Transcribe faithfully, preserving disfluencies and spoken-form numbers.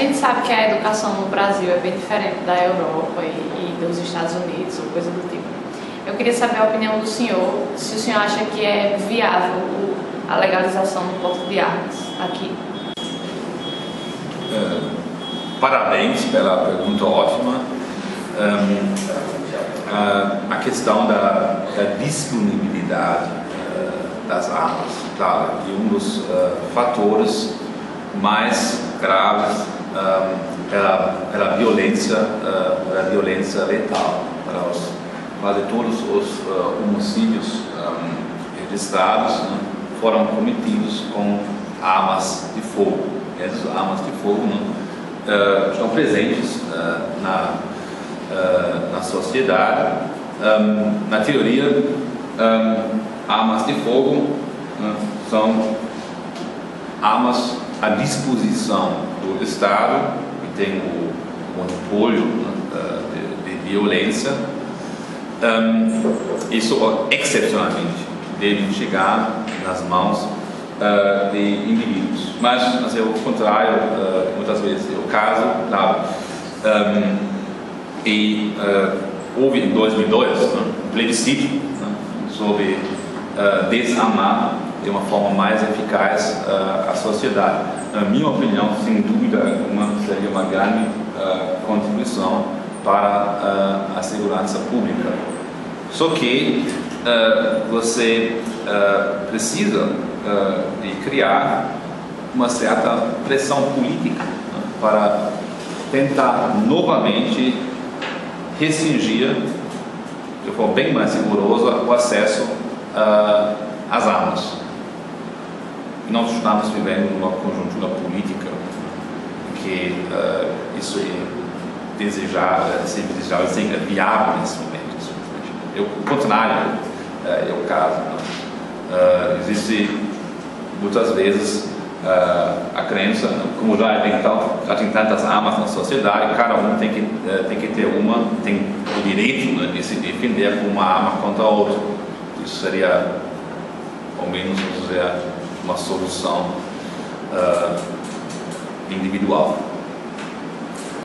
gente sabe que a educação no Brasil é bem diferente da Europa e, e dos Estados Unidos ou coisa do tipo. Eu queria saber a opinião do senhor, se o senhor acha que é viável a legalização do porte de armas aqui. É, parabéns pela pergunta ótima. É, a, a questão da, da disponibilidade é, das armas, claro, e um dos é, fatores mais graves é, pela, pela violência, é, pela violência letal para os quase todos os uh, homicídios um, registrados, né, foram cometidos com armas de fogo. Essas armas de fogo né, uh, estão presentes uh, na, uh, na sociedade. Um, na teoria, um, armas de fogo né, são armas à disposição do Estado, que tem o monopólio né, de, de violência. Um, isso excepcionalmente deve chegar nas mãos uh, de indivíduos, mas assim, ao contrário uh, muitas vezes é o caso, claro. Um, e uh, houve em dois mil e dois né, um plebiscito né, sobre uh, desarmar de uma forma mais eficaz uh, a sociedade. Na minha opinião, sem dúvida alguma, seria uma grande uh, contribuição para uh, a segurança pública. Só que uh, você uh, precisa uh, de criar uma certa pressão política né, para tentar novamente restringir, de forma bem mais rigorosa, o acesso uh, às armas. Nós estamos vivendo uma conjuntura política que uh, isso é desejável, ser desejável, ser viável nesse momento. Eu, o contrário é o caso. Uh, existe muitas vezes uh, a crença, como já tem, já tem tantas armas na sociedade, cada um tem que, uh, tem que ter uma, tem o direito né, de se defender com uma arma contra a outra. Isso seria, ao menos, vamos dizer, uma solução uh, individual.